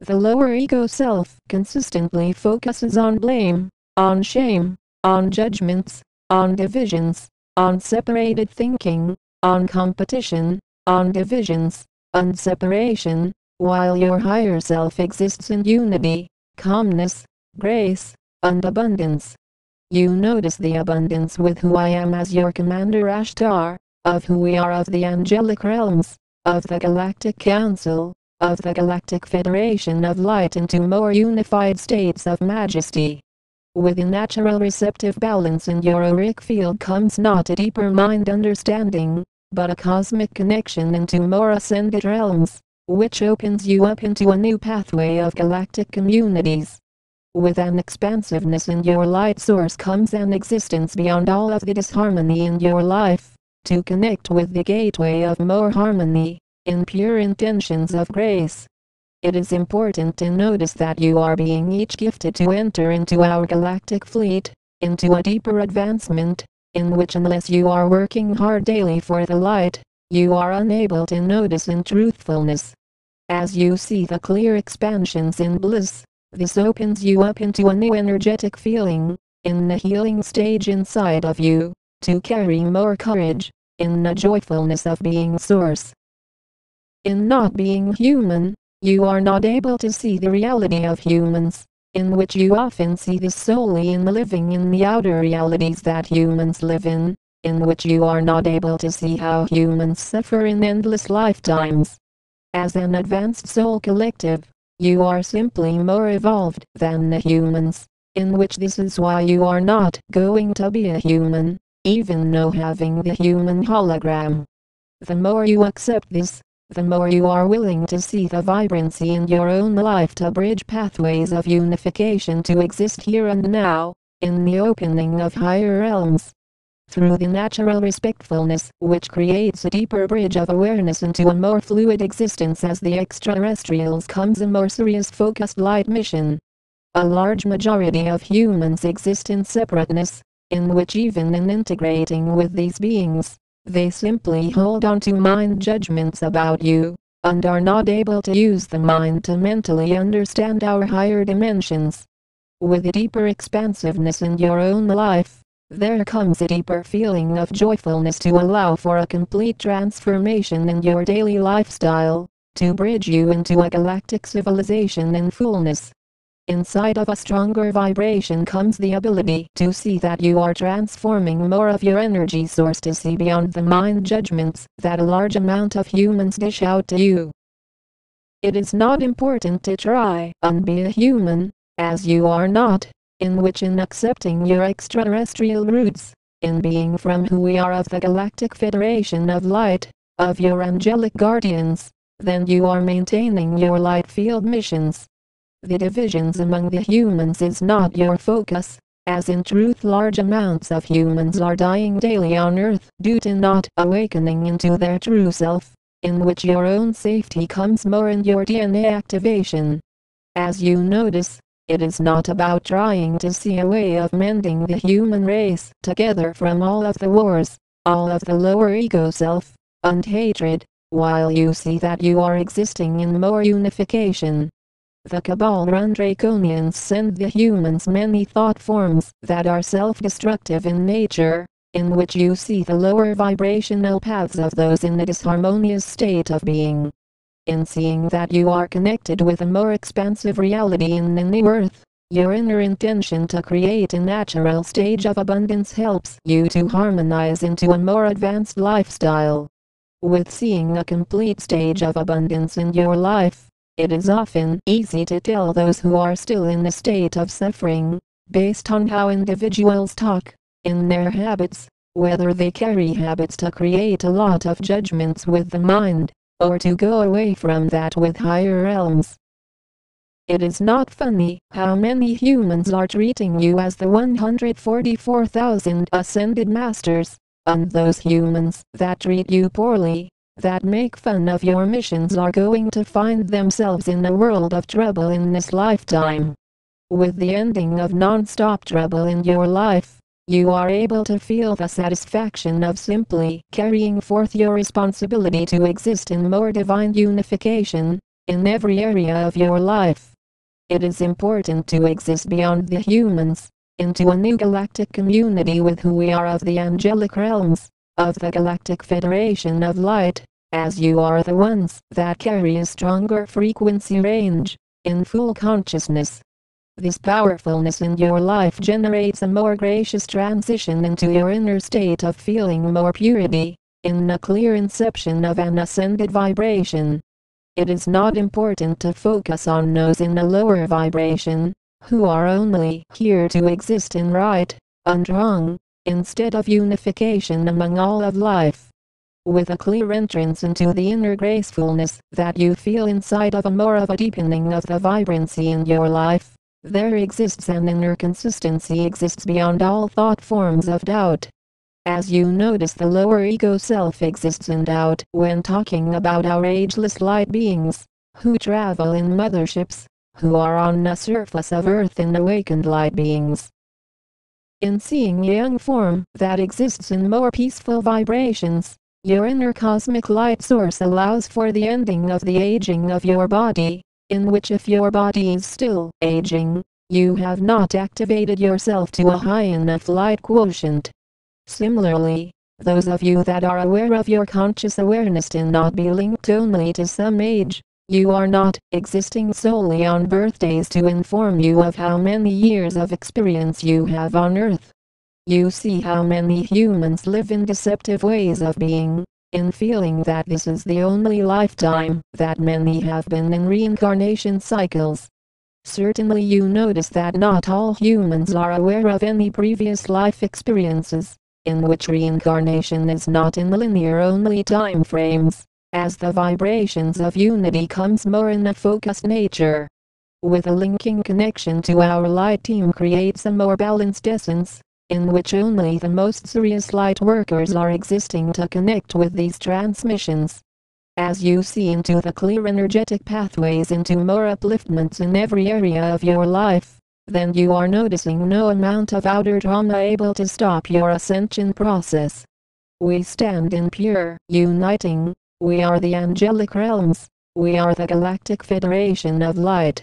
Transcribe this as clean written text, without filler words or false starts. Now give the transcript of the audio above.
The lower ego self consistently focuses on blame, on shame, on judgments, on divisions, on separated thinking, on competition, on divisions, on separation, while your higher self exists in unity, calmness, grace, and abundance. You notice the abundance with who I am as your Commander Ashtar, of who we are of the angelic realms, of the Galactic Council, of the Galactic Federation of Light into more unified states of majesty. With a natural receptive balance in your auric field comes not a deeper mind understanding, but a cosmic connection into more ascended realms, which opens you up into a new pathway of galactic communities. With an expansiveness in your light source comes an existence beyond all of the disharmony in your life, to connect with the gateway of more harmony, in pure intentions of grace. It is important to notice that you are being each gifted to enter into our galactic fleet, into a deeper advancement, in which unless you are working hard daily for the light, you are unable to notice in truthfulness. As you see the clear expansions in bliss, this opens you up into a new energetic feeling, in the healing stage inside of you, to carry more courage, in the joyfulness of being source. In not being human, you are not able to see the reality of humans, in which you often see this solely in living in the outer realities that humans live in which you are not able to see how humans suffer in endless lifetimes. As an advanced soul collective, you are simply more evolved than the humans, in which this is why you are not going to be a human, even though having the human hologram. The more you accept this, the more you are willing to see the vibrancy in your own life to bridge pathways of unification to exist here and now, in the opening of higher realms. Through the natural respectfulness which creates a deeper bridge of awareness into a more fluid existence as the extraterrestrials comes a more serious focused light mission. A large majority of humans exist in separateness, in which even in integrating with these beings, they simply hold on to mind judgments about you, and are not able to use the mind to mentally understand our higher dimensions. With a deeper expansiveness in your own life, there comes a deeper feeling of joyfulness to allow for a complete transformation in your daily lifestyle, to bridge you into a galactic civilization in fullness. Inside of a stronger vibration comes the ability to see that you are transforming more of your energy source to see beyond the mind judgments that a large amount of humans dish out to you. It is not important to try and be a human, as you are not. In which in accepting your extraterrestrial roots, in being from who we are of the Galactic Federation of Light, of your angelic guardians, then you are maintaining your light field missions. The divisions among the humans is not your focus, as in truth large amounts of humans are dying daily on Earth due to not awakening into their true self, in which your own safety comes more in your DNA activation. As you notice, it is not about trying to see a way of mending the human race together from all of the wars, all of the lower ego self, and hatred, while you see that you are existing in more unification. The Cabal Run Draconians send the humans many thought forms that are self-destructive in nature, in which you see the lower vibrational paths of those in a disharmonious state of being. In seeing that you are connected with a more expansive reality in the new earth, your inner intention to create a natural stage of abundance helps you to harmonize into a more advanced lifestyle. With seeing a complete stage of abundance in your life, it is often easy to tell those who are still in a state of suffering, based on how individuals talk, in their habits, whether they carry habits to create a lot of judgments with the mind, or to go away from that with higher realms. It is not funny how many humans are treating you as the 144,000 Ascended Masters, and those humans that treat you poorly, that make fun of your missions are going to find themselves in a world of trouble in this lifetime. With the ending of non-stop trouble in your life, you are able to feel the satisfaction of simply carrying forth your responsibility to exist in more divine unification, in every area of your life. It is important to exist beyond the humans, into a new galactic community with who we are of the angelic realms, of the Galactic Federation of Light, as you are the ones that carry a stronger frequency range, in full consciousness. This powerfulness in your life generates a more gracious transition into your inner state of feeling more purity, in a clear inception of an ascended vibration. It is not important to focus on those in a lower vibration, who are only here to exist in right and wrong, instead of unification among all of life. With a clear entrance into the inner gracefulness that you feel inside of a more of a deepening of the vibrancy in your life, there exists an inner consistency exists beyond all thought forms of doubt. As you notice, the lower ego self exists in doubt when talking about our ageless light beings, who travel in motherships, who are on the surface of Earth in awakened light beings. In seeing a young form that exists in more peaceful vibrations, your inner cosmic light source allows for the ending of the aging of your body, in which if your body is still aging, you have not activated yourself to a high enough light quotient. Similarly, those of you that are aware of your conscious awareness to not be linked only to some age, you are not existing solely on birthdays to inform you of how many years of experience you have on Earth. You see how many humans live in deceptive ways of being, in feeling that this is the only lifetime that many have been in reincarnation cycles. Certainly you notice that not all humans are aware of any previous life experiences, in which reincarnation is not in linear only time frames, as the vibrations of unity comes more in a focused nature. With a linking connection to our light team creates a more balanced essence, in which only the most serious light workers are existing to connect with these transmissions. As you see into the clear energetic pathways into more upliftments in every area of your life, then you are noticing no amount of outer trauma able to stop your ascension process. We stand in pure uniting, we are the angelic realms, we are the Galactic Federation of Light.